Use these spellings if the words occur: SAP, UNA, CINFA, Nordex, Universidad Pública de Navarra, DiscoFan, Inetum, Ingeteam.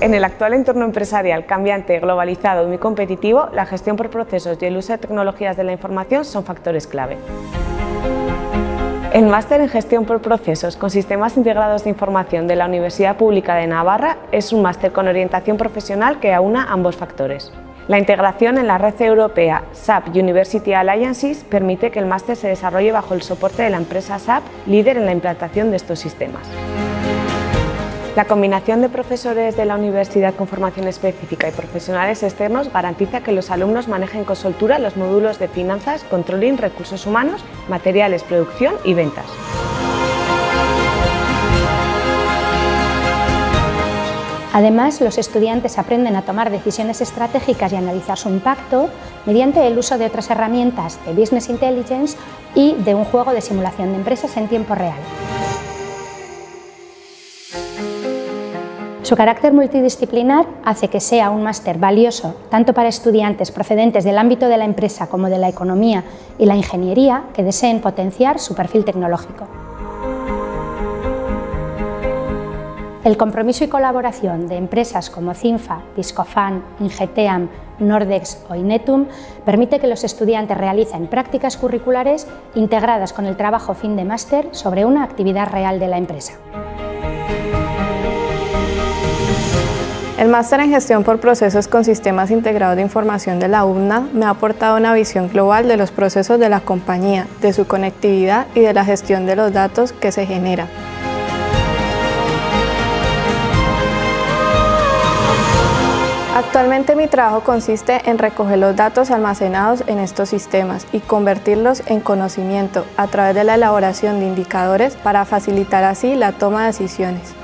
En el actual entorno empresarial cambiante, globalizado y muy competitivo, la gestión por procesos y el uso de tecnologías de la información son factores clave. El Máster en Gestión por Procesos con Sistemas Integrados de Información de la Universidad Pública de Navarra es un máster con orientación profesional que aúna ambos factores. La integración en la red europea SAP University Alliances permite que el máster se desarrolle bajo el soporte de la empresa SAP, líder en la implantación de estos sistemas. La combinación de profesores de la universidad con formación específica y profesionales externos garantiza que los alumnos manejen con soltura los módulos de finanzas, controlling, recursos humanos, materiales, producción y ventas. Además, los estudiantes aprenden a tomar decisiones estratégicas y analizar su impacto mediante el uso de otras herramientas de Business Intelligence y de un juego de simulación de empresas en tiempo real. Su carácter multidisciplinar hace que sea un máster valioso tanto para estudiantes procedentes del ámbito de la empresa como de la economía y la ingeniería que deseen potenciar su perfil tecnológico. El compromiso y colaboración de empresas como CINFA, DiscoFan, Ingeteam, Nordex o Inetum permite que los estudiantes realicen prácticas curriculares integradas con el trabajo fin de máster sobre una actividad real de la empresa. El Máster en Gestión por Procesos con Sistemas Integrados de Información de la UNA me ha aportado una visión global de los procesos de la compañía, de su conectividad y de la gestión de los datos que se genera. Actualmente mi trabajo consiste en recoger los datos almacenados en estos sistemas y convertirlos en conocimiento a través de la elaboración de indicadores para facilitar así la toma de decisiones.